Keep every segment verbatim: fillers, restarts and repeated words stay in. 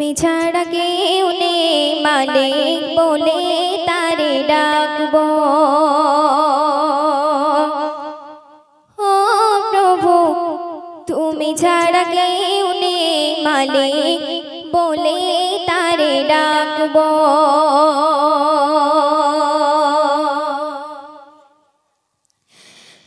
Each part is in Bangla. তুমি ছাড়া কেউ নেই মালিক বলে তারে ডাকবো। ও প্রভু তুমি ছাড়া কেউ নেই মালিক বলে তারে ডাকবো।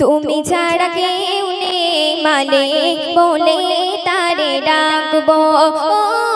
তুমি ছাড়া কেউ নেই মালিক বলে তারে ডাকবো।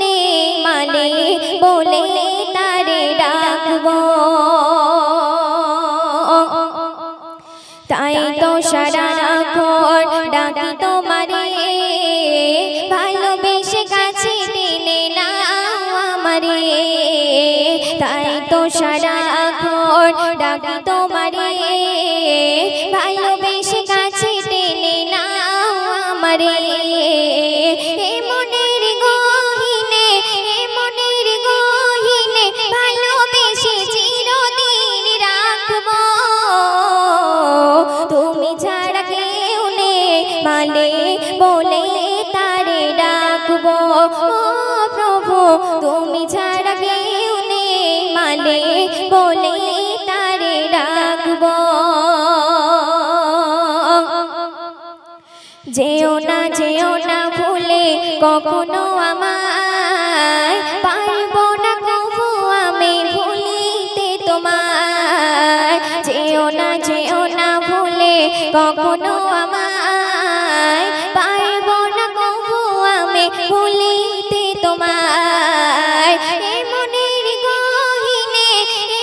নেই মালিক বলে তারে ডাকবো। তাই তো সারাক্ষণ ডাকি তোমারে, ভালোবেসে কাছে নিলে না আমারে। তাই তো সারাক্ষণ ডাকি তোমারে, ভালোবেসে কাছে নিলে না আমারে। প্রভু তুমি ছাড়া কেউ নেই মালিক বলে তারে ডাকবো। যেও না যেও না ভুলে কখনো আমায়, পারবো না কখনো আমি ভুলিতে তোমায়। যেও না যেও না ভুলে কখনো আমায়, পারবো না কখনো আমি ভুলিতে তোমায়। এ মনের গহীনে,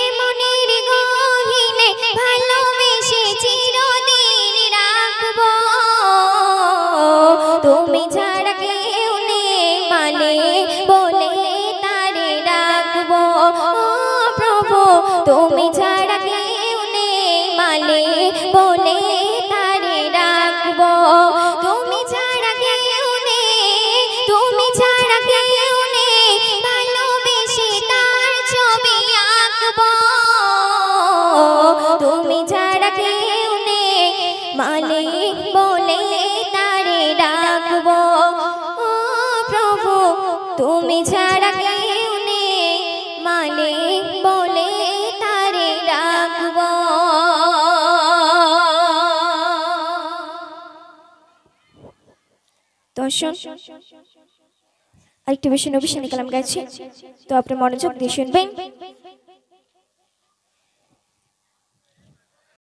এ মনের গহীনে, ভালোবেসে চিরদিন রাখবো। তুমি ছাড়া কেউ নেই মালিক বলে তারে ডাকবো। প্রভু তুমি ছাড়া কেউ নেই মালিক বলে তারে ডাকবো। তুমি ছাড়া কেউ নেই, তুমি ছাড়া কেউ, তুমি ছাড়া কেউ নেই মালিক বলে তারে ডাকবো। প্রভু তুমি ছাড়া কেউ নেই মালিক বলে তারে ডাকবো। তো আরেকটি বিষয় নবী সালাম গাইছি, তো আপনার মনোযোগ দিয়ে শুনবেন।